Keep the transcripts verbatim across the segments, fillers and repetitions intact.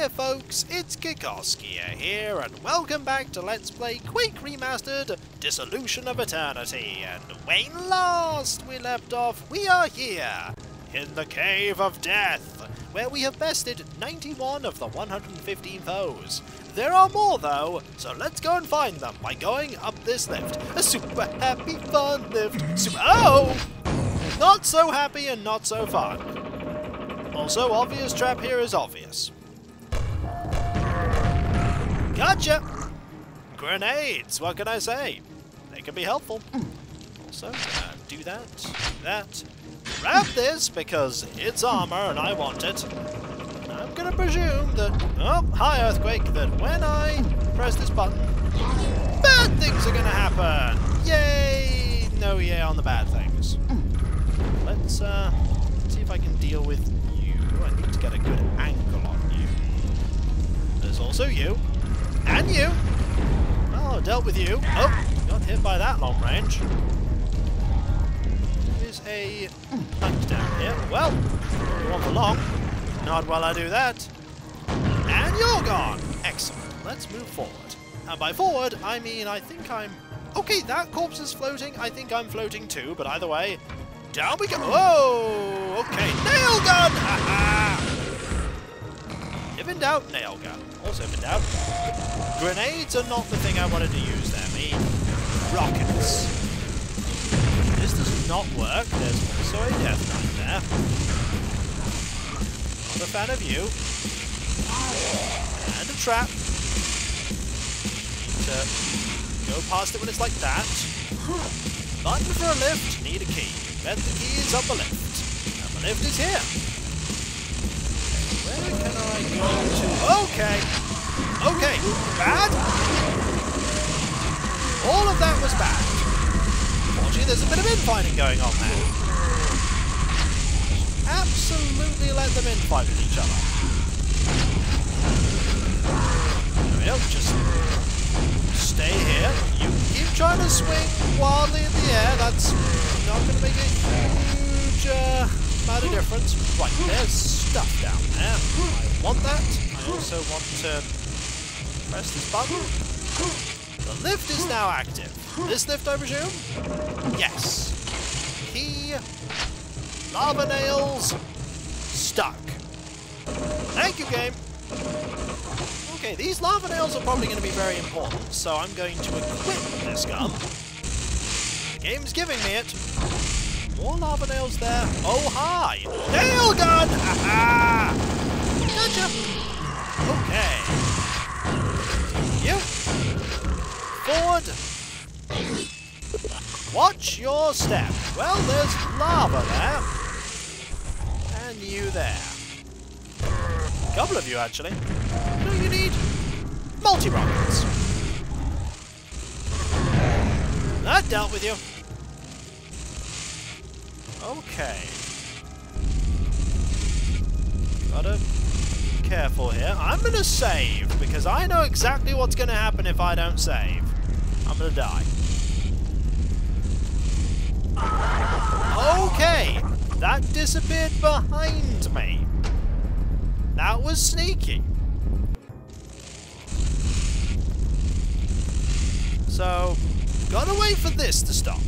Hiya folks, it's Kikoskia here, and welcome back to Let's Play Quake Remastered Dissolution of Eternity, and when last we left off, we are here, in the Cave of Death, where we have bested ninety-one of the one hundred fifteen foes. There are more though, so let's go and find them by going up this lift. A super happy fun lift, super- oh! Not so happy and not so fun. Also, obvious trap here is obvious. Gotcha! Grenades, what can I say? They can be helpful. Also, uh, do that, do that. Grab this, because it's armor and I want it. And I'm gonna presume that... Oh, hi Earthquake, that when I press this button, bad things are gonna happen! Yay! No yay on the bad things. Let's, uh, let's see if I can deal with... I need to get a good angle on you. There's also you. And you! Well, I dealt with you. Oh, got hit by that long range. There's a punch down here. Well, you want the long. Not while I do that. And you're gone! Excellent. Let's move forward. And by forward, I mean I think I'm... Okay, that corpse is floating. I think I'm floating too, but either way... Down we go! Whoa! Okay, nail gun! Ha-ha! If in doubt, nail gun. Also, if in doubt, grenades are not the thing I wanted to use there, me. Rockets. This does not work. There's also a death knight there. Not a fan of you. And a trap. Need to go past it when it's like that. Button for a lift, need a key. Then the key is up the lift. And the lift is here. Where can I go to? Okay. Okay. Bad. All of that was bad. Fortunately, there's a bit of infighting going on there. Absolutely let them infight with each other. There we go. Just stay here. You keep trying to swing wildly in the air. That's... not going to make a huge uh, amount of difference. Right, there's stuff down there. I want that. I also want to press this button. The lift is now active. This lift, I presume? Yes. Key. Lava nails. Stuck. Thank you, game. Okay, these lava nails are probably going to be very important, so I'm going to equip this gun. Game's giving me it. More lava nails there. Oh, hi! Nail gun! Ha-ha! Gotcha! Okay. You. Forward. Watch your step. Well, there's lava there. And you there. A couple of you, actually. No, you need multi-rockets. That dealt with you. Okay. Gotta be careful here. I'm gonna save, because I know exactly what's gonna happen if I don't save. I'm gonna die. Okay! That disappeared behind me. That was sneaky. So... gotta wait for this to stop.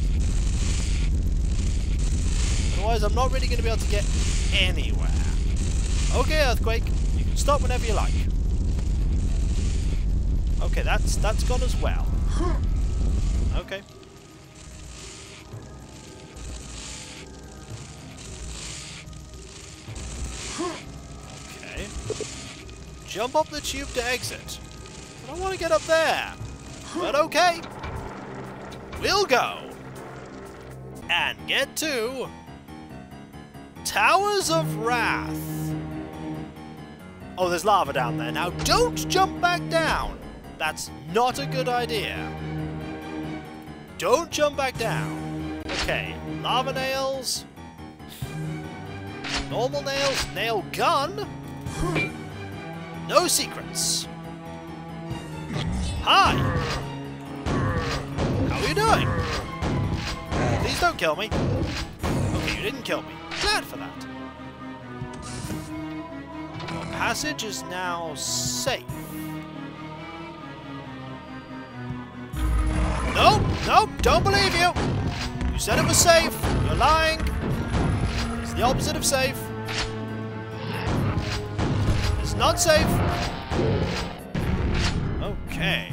Otherwise, I'm not really going to be able to get anywhere. Okay, Earthquake, you can stop whenever you like. Okay, that's that's gone as well. Okay. Okay. Jump up the tube to exit. I don't want to get up there. But okay. We'll go and get to Towers of Wrath. Oh, there's lava down there. Now, don't jump back down. That's not a good idea. Don't jump back down. Okay, lava nails. Normal nails. Nail gun. No secrets. Hi. What are you doing? Please don't kill me. Okay, you didn't kill me. Glad for that. More passage is now safe. Nope, nope, don't believe you! You said it was safe, you're lying! It's the opposite of safe. It's not safe! Okay.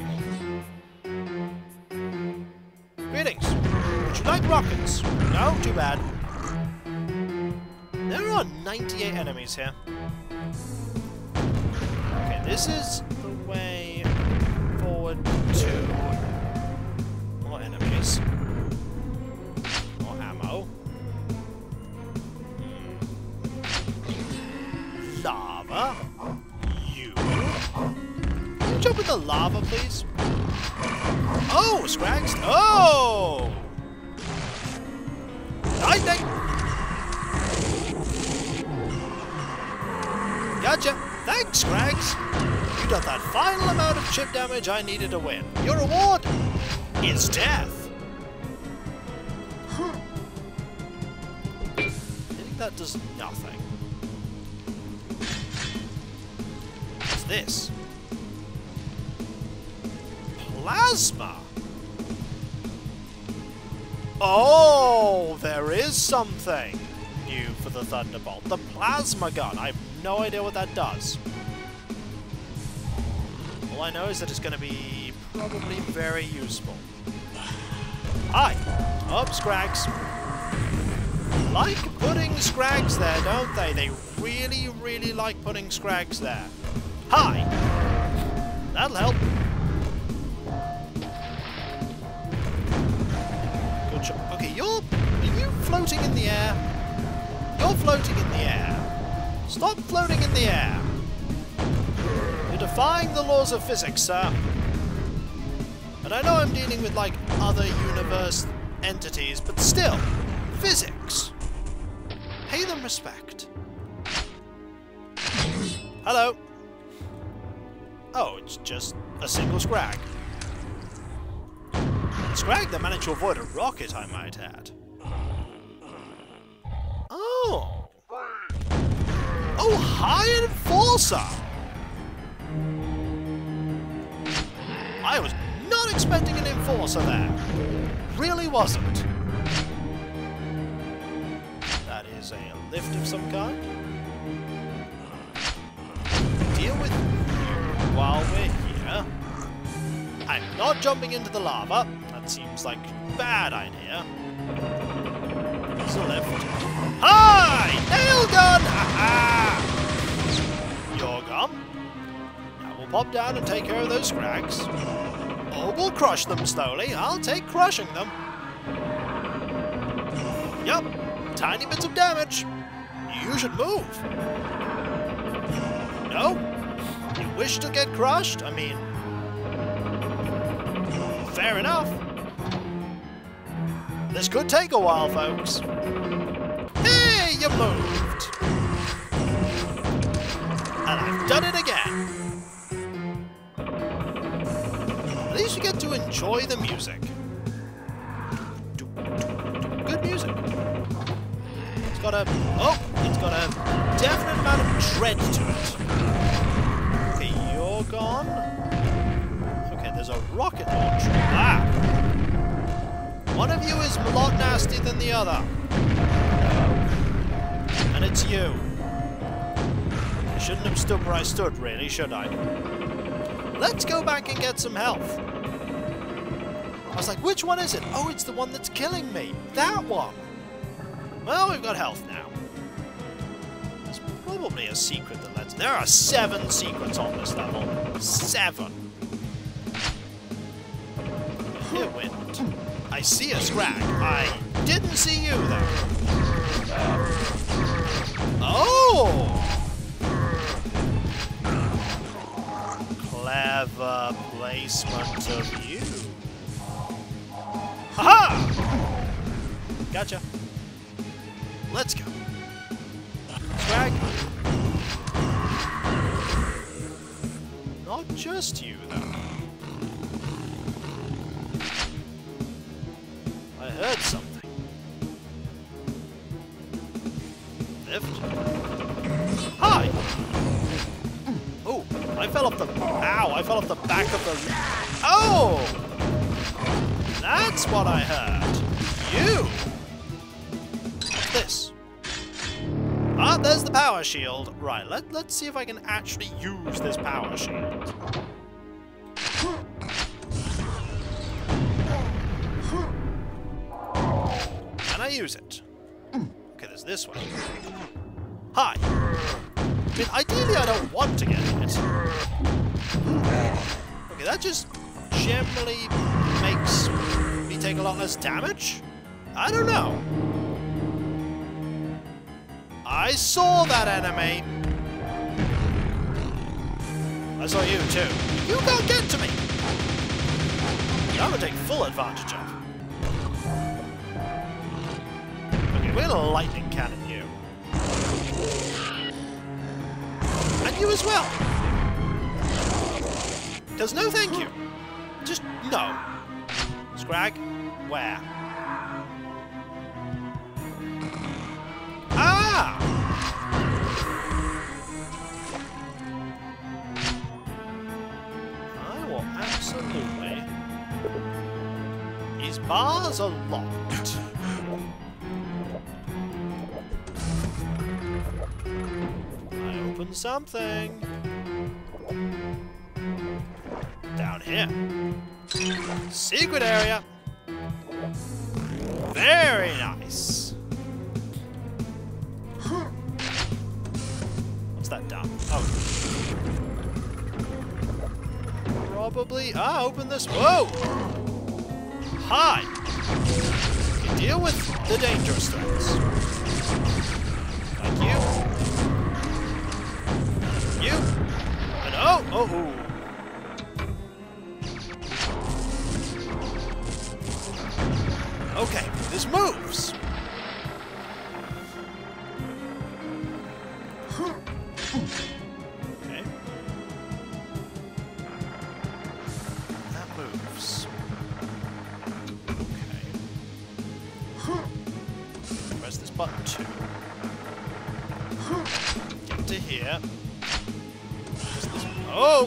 Greetings. Would you like rockets? No, too bad. There are ninety-eight enemies here. Okay, this is the way forward to more enemies. More ammo. Hmm. Lava. You. Can you jump with the lava, please? Oh, Scrags! Oh! Lightning! Gotcha! Thanks, Scrags! You got that final amount of chip damage I needed to win. Your reward is death! Huh. I think that does nothing. What's this? Plasma! Oh, there is something new for the Thunderbolt. The Plasma Gun! I've no idea what that does. All I know is that it's going to be probably very useful. Hi! Up, Scrags! Like putting Scrags there, don't they? They really, really like putting Scrags there. Hi! That'll help. Good job. Okay, you're... Are you floating in the air? You're floating in the air. Stop floating in the air! You're defying the laws of physics, sir. And I know I'm dealing with, like, other universe entities, but still, physics! Pay them respect. Hello! Oh, it's just a single Scrag. A Scrag that managed to avoid a rocket, I might add. Oh! Oh, high enforcer! I was not expecting an enforcer there. Really wasn't. That is a lift of some kind. Deal with you while we're here. I'm not jumping into the lava. That seems like a bad idea. There's a lift. Hi! Nail gun! Ha-ha! You're gone. Now we'll pop down and take care of those Scrags. Or we'll crush them slowly. I'll take crushing them. Yup. Tiny bits of damage. You should move. No? You wish to get crushed? I mean... Fair enough. This could take a while, folks. Hey, you moved! And I've done it again! At least you get to enjoy the music. Good music. It's got a... Oh! It's got a definite amount of dread to it. Okay, you're gone. Okay, there's a rocket launcher. Ah! One of you is a lot nastier than the other. And it's you. I shouldn't have stood where I stood, really, should I? Let's go back and get some health. I was like, which one is it? Oh, it's the one that's killing me. That one. Well, we've got health now. There's probably a secret that lets... There are seven secrets on this level. Seven. Here, wind. I see a Scrag. I didn't see you, though. Oh! Clever placement of you. Ha-ha! Gotcha. Let's go. Scrag. Not just you, though. I heard something. Lift. Hi! I fell off the... Ow! I fell off the back of the... Oh! That's what I heard! You! What's this? Ah, there's the power shield! Right, let, let's see if I can actually use this power shield. Can I use it? Okay, there's this one. Hi! I mean, ideally I don't want to get it. Okay, that just generally makes me take a lot less damage? I don't know. I saw that enemy! I saw you too. You can't get to me! I'm gonna take full advantage of it. We're gonna lightning cannon you. And you as well! Does no thank you. Just no. Scrag, where? Ah! I will absolutely... These bars are locked. Something down here. Secret area. Very nice. What's that done? Oh, probably. Ah, open this. Whoa! Hi. You deal with the dangerous things. Thank you. You and oh, oh, oh. Okay, this moves. Okay. That moves. Okay. Press this button too. Get to here. Oh!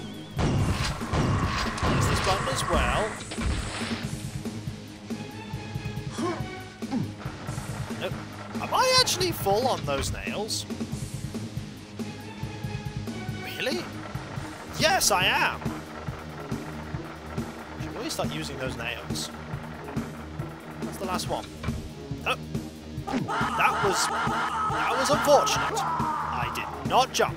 There's this button as well. Nope. Am I actually full on those nails? Really? Yes, I am! I should really start using those nails. That's the last one. Oh! That was... That was unfortunate. I did not jump.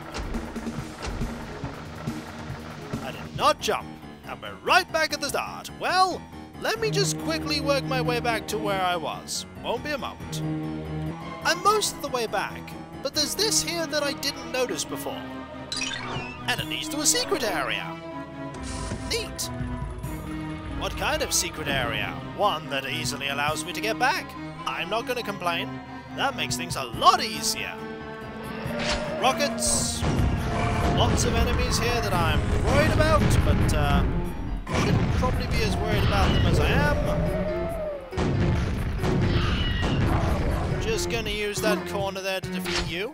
Not jump, and we're right back at the start. Well, let me just quickly work my way back to where I was. Won't be a moment. I'm most of the way back, but there's this here that I didn't notice before. And it leads to a secret area. Neat! What kind of secret area? One that easily allows me to get back. I'm not gonna complain. That makes things a lot easier. Rockets! Lots of enemies here that I'm worried about, but uh, shouldn't probably be as worried about them as I am. Just gonna use that corner there to defeat you.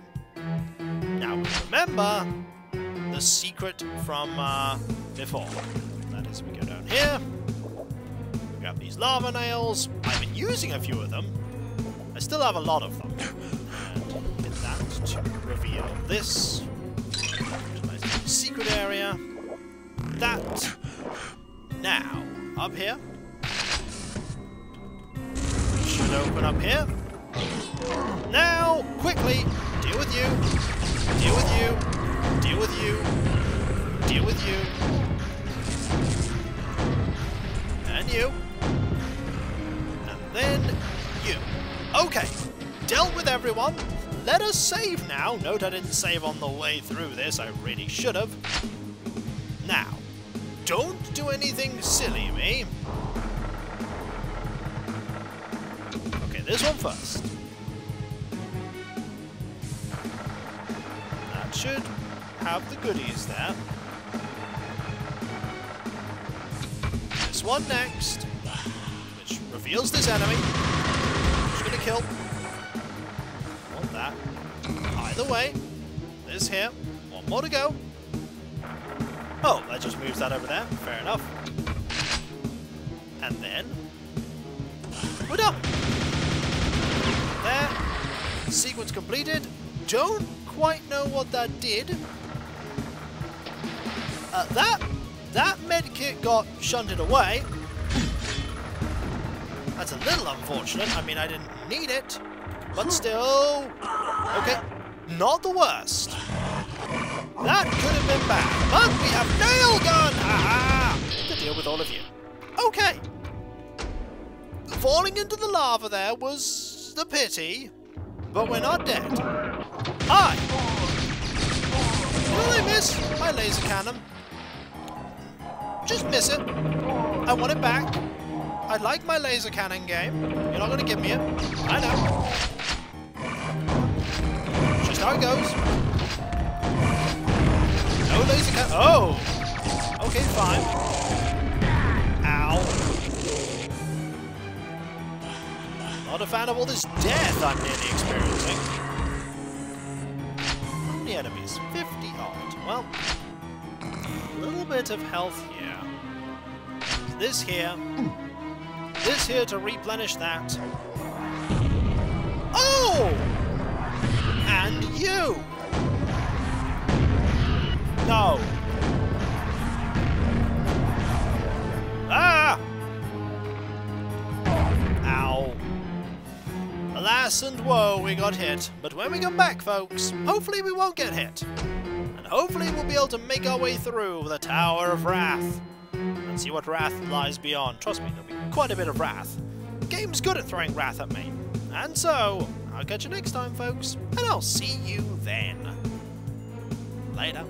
Now remember the secret from uh, before. That is, we go down here, grab these lava nails. I've been using a few of them. I still have a lot of them. And hit that to reveal this. Secret area. That. Now, up here. Should open up here. Now, quickly, deal with you. Deal with you. Deal with you. Deal with you. And you. And then you. Okay, dealt with everyone. Let us save now! Note I didn't save on the way through this, I really should have. Now, don't do anything silly, me. Okay, this one first. That should have the goodies there. This one next, which reveals this enemy. I'm just gonna kill. That. Either way, this here, one more to go. Oh, that just moves that over there. Fair enough. And then... we're done! There. Sequence completed. Don't quite know what that did. Uh, that... That medkit got shunted away. That's a little unfortunate. I mean, I didn't need it. But still... okay. Not the worst. That could have been bad. But we have nail gun! Ah! To deal with all of you. Okay. Falling into the lava there was the pity. But we're not dead. I... will I miss my laser cannon? Just miss it. I want it back. I like my laser cannon game. You're not going to give me it. I know. It's just how it goes. No laser cannon. Oh! Okay, fine. Ow. Not a fan of all this death I'm nearly experiencing. How many enemies? fifty odd. Well, a little bit of health here. This here. This here to replenish that. Oh! And you! No. Ah! Ow. Alas and woe, we got hit. But when we come back, folks, hopefully we won't get hit. And hopefully we'll be able to make our way through the Tower of Wrath. And see what wrath lies beyond. Trust me, there'll be quite a bit of wrath. The game's good at throwing wrath at me. And so, I'll catch you next time, folks, and I'll see you then. Later.